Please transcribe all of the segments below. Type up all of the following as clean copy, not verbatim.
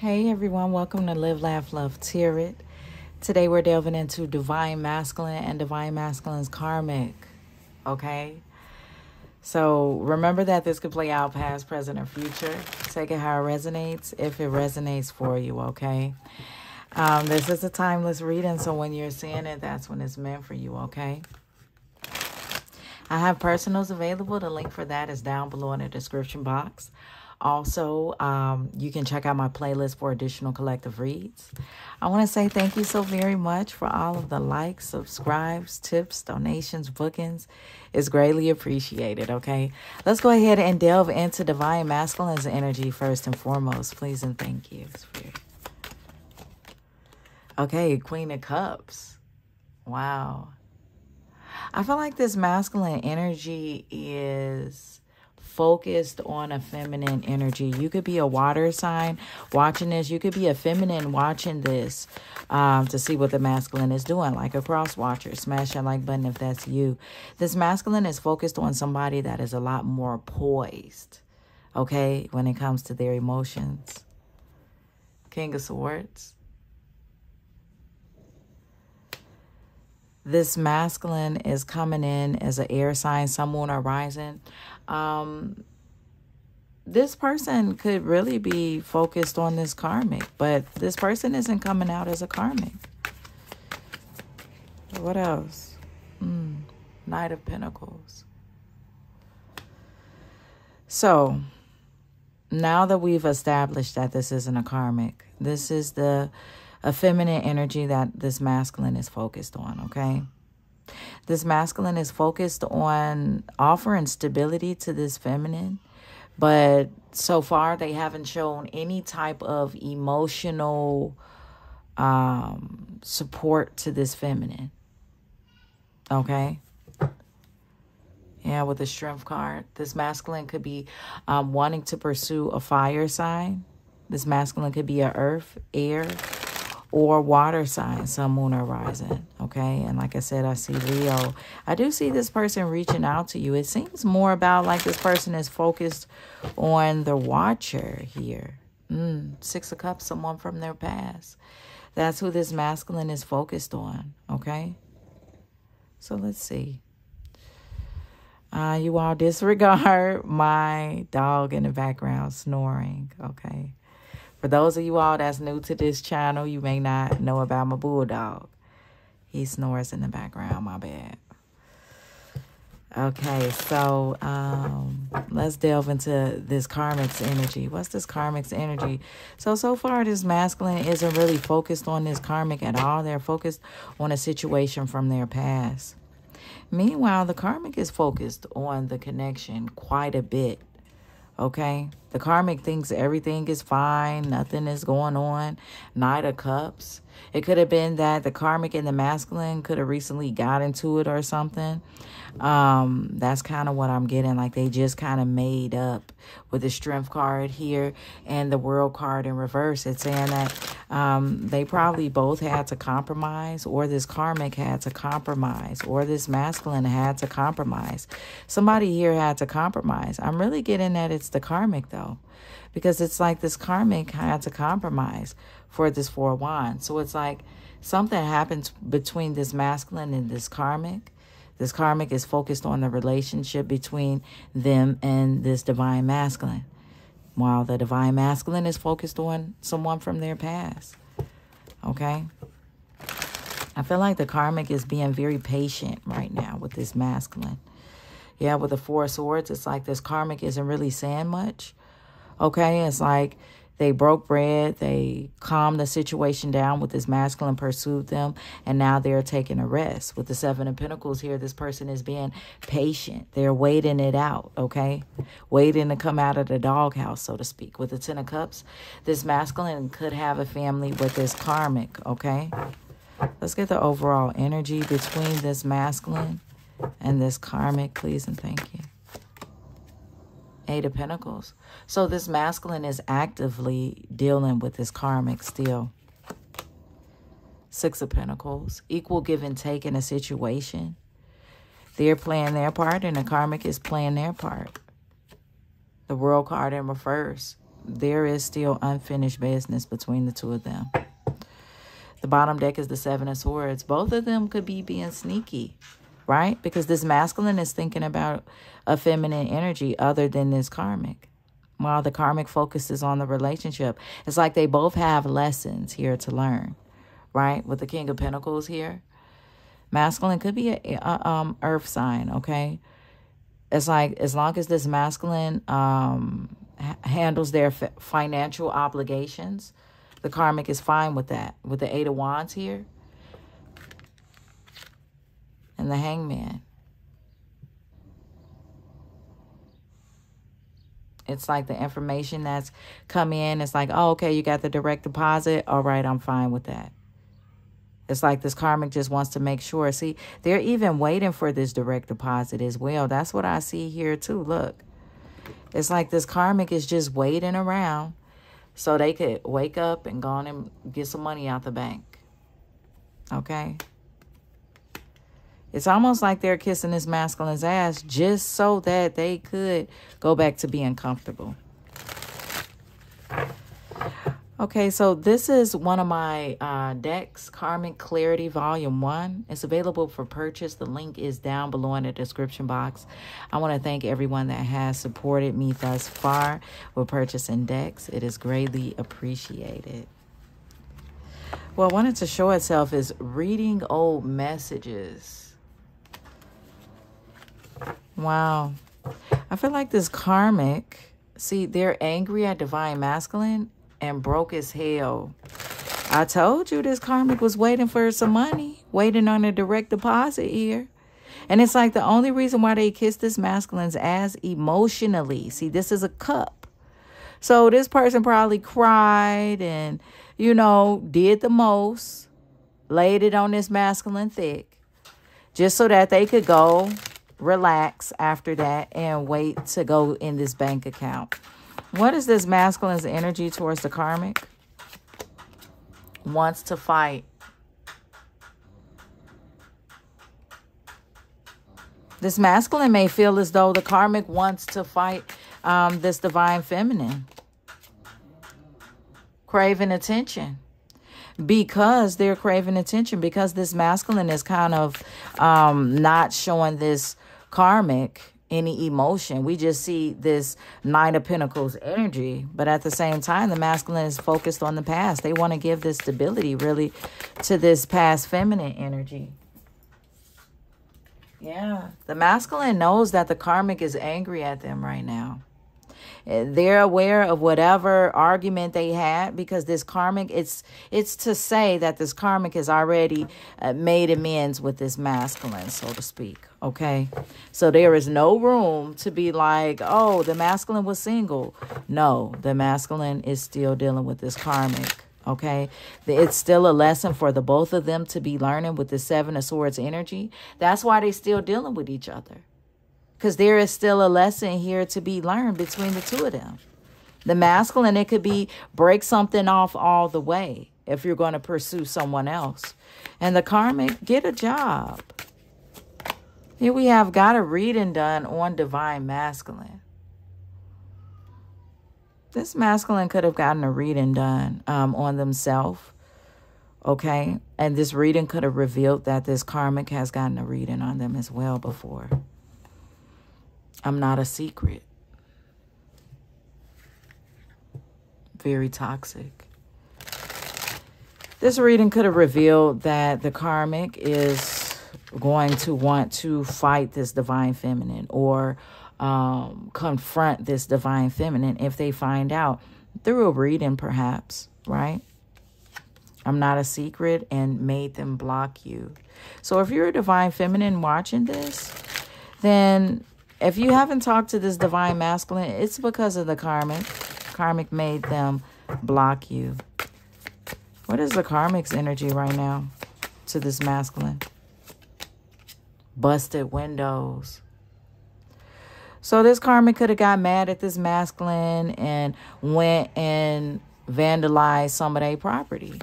Hey everyone, welcome to Live, Laugh, Love, Tear It. Today we're delving into Divine Masculine and Divine Masculine's Karmic, okay? So remember that this could play out past, present, or future. Take it how it resonates, if it resonates for you, okay? This is a timeless reading, so when you're seeing it, that's when it's meant for you, okay? I have personals available. The link for that is down below in the description box. Also, you can check out my playlist for additional collective reads. I want to say thank you so very much for all of the likes, subscribes, tips, donations, bookings. It's greatly appreciated, okay? Let's go ahead and delve into Divine Masculine's energy first and foremost. Please and thank you. Okay, Queen of Cups. Wow. I feel like this masculine energy is focused on a feminine energy. You could be a water sign watching this. You could be a feminine watching this to see what the masculine is doing, like a cross watcher. Smash that like button if that's you. This masculine is focused on somebody that is a lot more poised, okay, when it comes to their emotions. King of Swords. This masculine is coming in as an air sign, sun, moon, or rising. This person could really be focused on this karmic, but this person isn't coming out as a karmic. What else? Knight of Pentacles. So now that we've established that this isn't a karmic, this is a feminine energy that this masculine is focused on, okay? This masculine is focused on offering stability to this feminine, but so far they haven't shown any type of emotional support to this feminine, okay? Yeah, with the Strength card, this masculine could be wanting to pursue a fire sign. This masculine could be an earth, air, or water sign, sun, moon, or rising, okay? And like I said, I see Leo. I do see this person reaching out to you. It seems more about like this person is focused on the watcher here. Six of Cups, someone from their past. That's who this masculine is focused on, okay? So let's see. You all disregard my dog in the background snoring, okay? For those of you all that's new to this channel, you may not know about my bulldog. He snores in the background, my bad. Okay, so let's delve into this karmic's energy. What's this karmic's energy? So far, this masculine isn't really focused on this karmic at all. They're focused on a situation from their past. Meanwhile, the karmic is focused on the connection quite a bit. Okay, the karmic thinks everything is fine. Nothing is going on. Knight of Cups. It could have been that the karmic and the masculine could have recently got into it or something. That's kind of what I'm getting. Like they just kind of made up with the Strength card here and the World card in reverse. It's saying that they probably both had to compromise, or this karmic had to compromise, or this masculine had to compromise. Somebody here had to compromise. I'm really getting that it's the karmic, though, because it's like this karmic had to compromise for this Four of Wands. So it's like something happens between this masculine and this karmic. This karmic is focused on the relationship between them and this divine masculine, while the divine masculine is focused on someone from their past, okay? I feel like the karmic is being very patient right now with this masculine. Yeah, with the Four of Swords, it's like this karmic isn't really saying much, okay? It's like they broke bread, they calmed the situation down with this masculine, pursued them, and now they're taking a rest. With the Seven of Pentacles here, this person is being patient. They're waiting it out, okay? Waiting to come out of the doghouse, so to speak. With the Ten of Cups, this masculine could have a family with this karmic, okay? Let's get the overall energy between this masculine and this karmic, please and thank you. Eight of Pentacles. So this masculine is actively dealing with this karmic still. Six of Pentacles. Equal give and take in a situation. They're playing their part and the karmic is playing their part. The World card in reverse. there is still unfinished business between the two of them. The bottom deck is the Seven of Swords. Both of them could be being sneaky, right? Because this masculine is thinking about a feminine energy other than this karmic, while the karmic focuses on the relationship. It's like they both have lessons here to learn, right? With the King of Pentacles here, masculine could be a earth sign, okay? It's like as long as this masculine handles their financial obligations, the karmic is fine with that. With the Eight of Wands here and the Hangman, it's like the information that's come in, it's like, oh, okay, you got the direct deposit. All right, I'm fine with that. It's like this karmic just wants to make sure. See, they're even waiting for this direct deposit as well. That's what I see here too. Look, it's like this karmic is just waiting around so they could wake up and go on and get some money out the bank. Okay? It's almost like they're kissing this masculine's ass just so that they could go back to being comfortable. Okay, so this is one of my decks, Karmic Clarity Volume 1. It's available for purchase. The link is down below in the description box. I want to thank everyone that has supported me thus far with purchasing decks. It is greatly appreciated. What wanted to show itself is reading old messages. Wow. I feel like this karmic, see, they're angry at Divine Masculine and broke as hell. I told you this karmic was waiting for some money, waiting on a direct deposit here. And it's like the only reason why they kissed this masculine's ass emotionally. See, this is a cup. So this person probably cried and, you know, did the most, laid it on this masculine thick, just so that they could go relax after that and wait to go in this bank account. What is this masculine's energy towards the karmic? Wants to fight. This masculine may feel as though the karmic wants to fight this divine feminine. Craving attention. Because they're craving attention. Because this masculine is kind of not showing this karmic any emotion. We just see this Nine of Pentacles energy, but at the same time, the masculine is focused on the past. They want to give this stability, really, to this past feminine energy. Yeah, the masculine knows that the karmic is angry at them right now. They're aware of whatever argument they had, because this karmic, it's to say that this karmic has already made amends with this masculine, so to speak. Okay, so there is no room to be like, oh, the masculine was single. No, the masculine is still dealing with this karmic. Okay, it's still a lesson for the both of them to be learning with the Seven of Swords energy. That's why they're still dealing with each other. Because there is still a lesson here to be learned between the two of them. The masculine, it could be break something off all the way if you're going to pursue someone else. And the karmic, get a job. Here we have got a reading done on Divine Masculine. This masculine could have gotten a reading done on themselves. Okay? And this reading could have revealed that this karmic has gotten a reading on them as well before. I'm not a secret. Very toxic. This reading could have revealed that the karmic is going to want to fight this divine feminine or confront this divine feminine if they find out through a reading, perhaps, right? I'm not a secret and made them block you. So if you're a divine feminine watching this, then if you haven't talked to this divine masculine, it's because of the karmic. Karmic made them block you. What is the karmic's energy right now to this masculine? Busted windows. So this karmic could have got mad at this masculine and went and vandalized some of their property.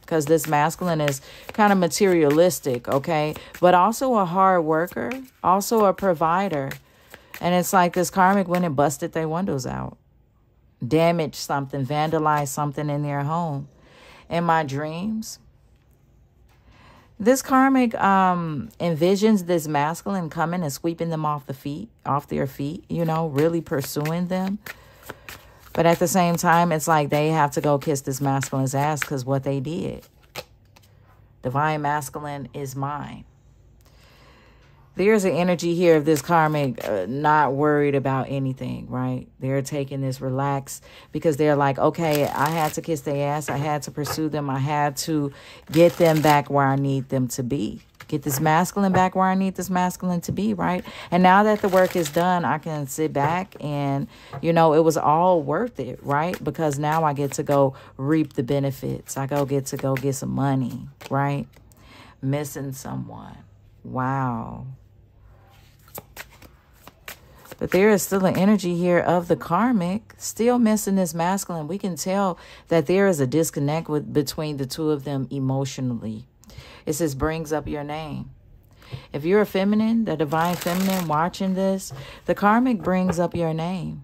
Because this masculine is kind of materialistic, okay? But also a hard worker, also a provider. And it's like this karmic went and busted their windows out. damage something, vandalize something in their home. In my dreams, this karmic envisions this masculine coming and sweeping them off their feet, you know, really pursuing them. But at the same time, it's like they have to go kiss this masculine's ass because what they did. Divine masculine is mine. There's an energy here of this karmic not worried about anything, right? They're taking this relaxed because they're like, okay, I had to kiss their ass. I had to pursue them. I had to get them back where I need them to be. Get this masculine back where I need this masculine to be, right? And now that the work is done, I can sit back and, you know, it was all worth it, right? Because now I get to go reap the benefits. I get to go get some money, right? Missing someone. Wow. But there is still an energy here of the karmic still missing this masculine. We can tell that there is a disconnect between the two of them emotionally. It says, brings up your name. If you're a feminine, the divine feminine watching this, the karmic brings up your name.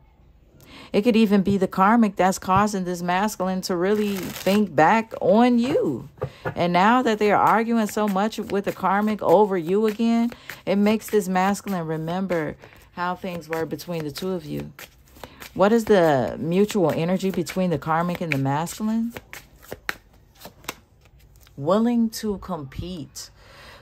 It could even be the karmic that's causing this masculine to really think back on you. And now that they're arguing so much with the karmic over you again, it makes this masculine remember how things were between the two of you. What is the mutual energy between the karmic and the masculine? Willing to compete.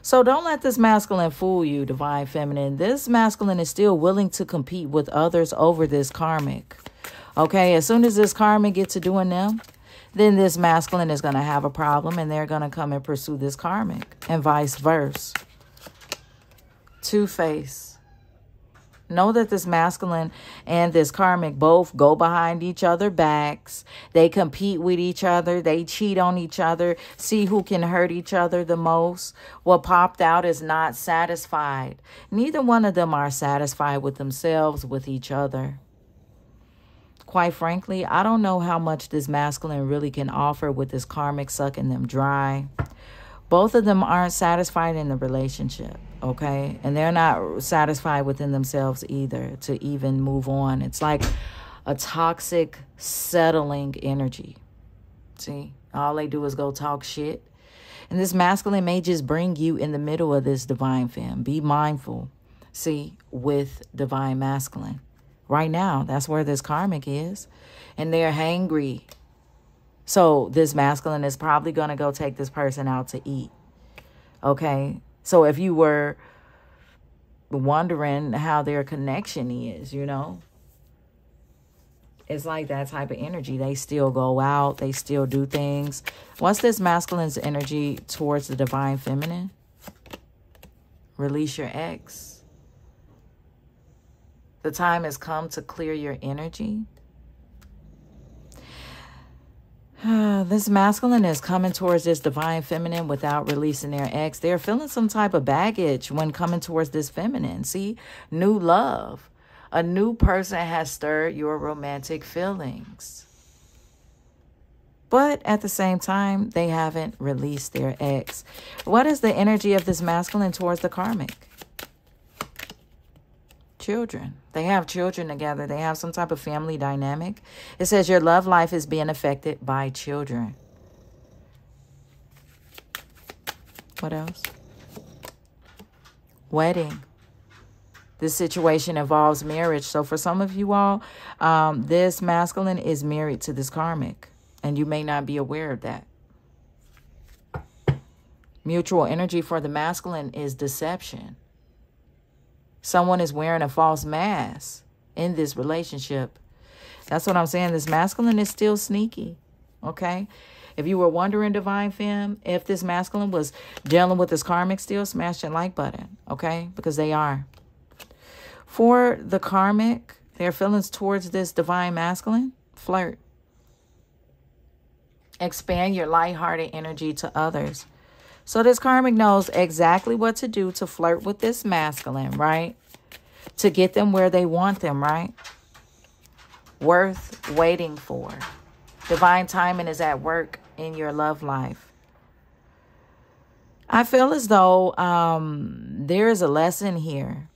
So don't let this masculine fool you, divine feminine. This masculine is still willing to compete with others over this karmic. Okay, as soon as this karmic gets to doing them, then this masculine is going to have a problem and they're going to come and pursue this karmic and vice versa. Two-Face. Know that this masculine and this karmic both go behind each other's backs. They compete with each other. They cheat on each other. See who can hurt each other the most. What popped out is not satisfied. Neither one of them are satisfied with themselves, with each other. Quite frankly, I don't know how much this masculine really can offer with this karmic sucking them dry. Both of them aren't satisfied in the relationship, okay? And they're not satisfied within themselves either to even move on. It's like a toxic settling energy. See, all they do is go talk shit. And this masculine may just bring you in the middle of this divine femme. Be mindful, see, with divine masculine. Right now, that's where this karmic is. And they're hangry. So this masculine is probably going to go take this person out to eat. Okay? So if you were wondering how their connection is, you know, it's like that type of energy. They still go out. They still do things. What's this masculine's energy towards the divine feminine? Release your ex. The time has come to clear your energy. This masculine is coming towards this divine feminine without releasing their ex. They're feeling some type of baggage when coming towards this feminine. See, new love. A new person has stirred your romantic feelings. But at the same time, they haven't released their ex. What is the energy of this masculine towards the karmic? Children. They have children together. They have some type of family dynamic. It says your love life is being affected by children. What else? Wedding. This situation involves marriage. So for some of you all, this masculine is married to this karmic, and you may not be aware of that. Mutual energy for the masculine is deception. Someone is wearing a false mask in this relationship. That's what I'm saying. This masculine is still sneaky, okay? If you were wondering, divine femme, if this masculine was dealing with this karmic still, smash that like button, okay? Because they are. For the karmic, their feelings towards this divine masculine, flirt. Expand your lighthearted energy to others. So this karmic knows exactly what to do to flirt with this masculine, right? To get them where they want them, right? Worth waiting for. Divine timing is at work in your love life. I feel as though there is a lesson here.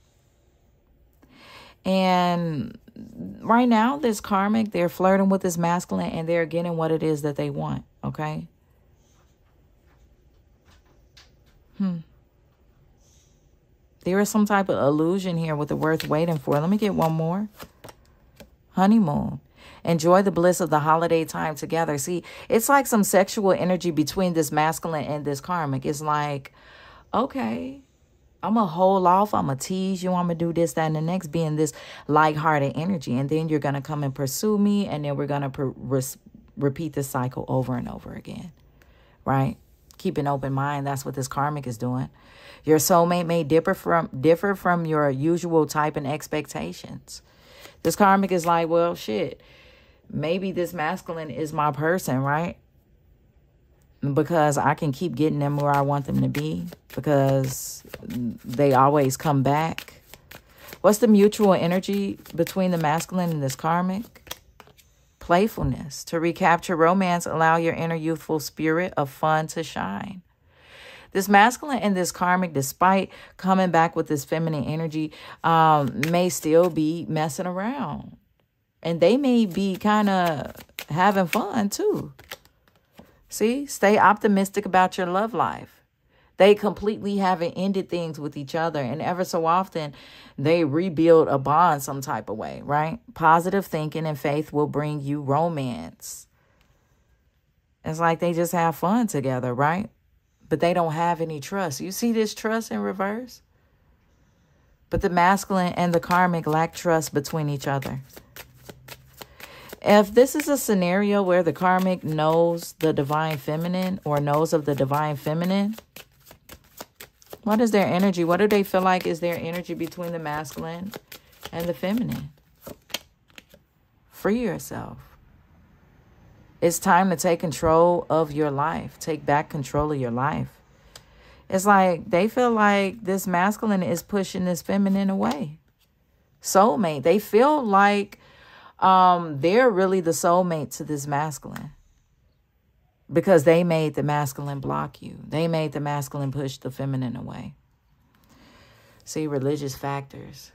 And right now, this karmic, they're flirting with this masculine and they're getting what it is that they want, okay? There is some type of illusion here with the worth waiting for. Let me get one more. Honeymoon. Enjoy the bliss of the holiday time together. See, it's like some sexual energy between this masculine and this karmic. It's like, okay, I'm going to hold off. I'm going to tease you. I'm going to do this, that, and the next, being this lighthearted energy. And then you're going to come and pursue me. And then we're going to repeat the cycle over and over again, right? Keep an open mind. That's what this karmic is doing. Your soulmate may differ from your usual type and expectations. This karmic is like, well, shit, maybe this masculine is my person, right? Because I can keep getting them where I want them to be because they always come back. What's the mutual energy between the masculine and this karmic? Playfulness. To recapture romance, allow your inner youthful spirit of fun to shine. This masculine and this karmic, despite coming back with this feminine energy, may still be messing around. And they may be kind of having fun too. See, stay optimistic about your love life. They completely haven't ended things with each other. And ever so often, they rebuild a bond some type of way, right? Positive thinking and faith will bring you romance. It's like they just have fun together, right? But they don't have any trust. You see this trust in reverse? But the masculine and the karmic lack trust between each other. If this is a scenario where the karmic knows the divine feminine or knows of the divine feminine, what is their energy? What do they feel like is their energy between the masculine and the feminine? Free yourself. It's time to take control of your life. Take back control of your life. It's like they feel like this masculine is pushing this feminine away. Soulmate. They feel like they're really the soulmate to this masculine because they made the masculine block you. They made the masculine push the feminine away. See, religious factors.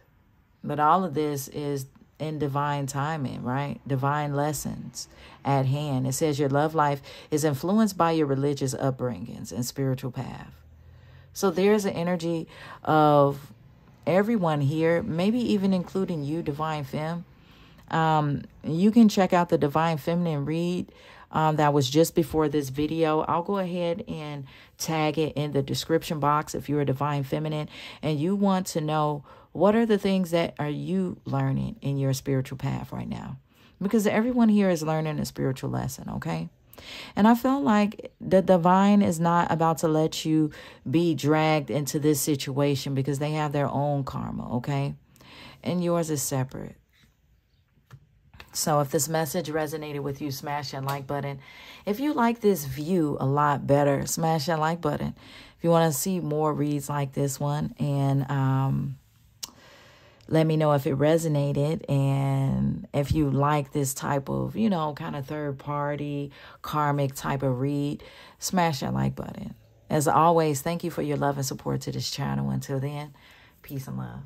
But all of this is in divine timing, right? Divine lessons at hand. It says your love life is influenced by your religious upbringings and spiritual path. So there's an energy of everyone here, maybe even including you, Divine Femme. You can check out the Divine Feminine read that was just before this video. I'll go ahead and tag it in the description box if you're a Divine Feminine and you want to know what are the things that are you learning in your spiritual path right now? Because everyone here is learning a spiritual lesson, okay? And I feel like the divine is not about to let you be dragged into this situation because they have their own karma, okay? And yours is separate. So if this message resonated with you, smash that like button. If you like this view a lot better, smash that like button. If you want to see more reads like this one and let me know if it resonated and if you like this type of, you know, kind of third party, karmic type of read, smash that like button. As always, thank you for your love and support to this channel. Until then, peace and love.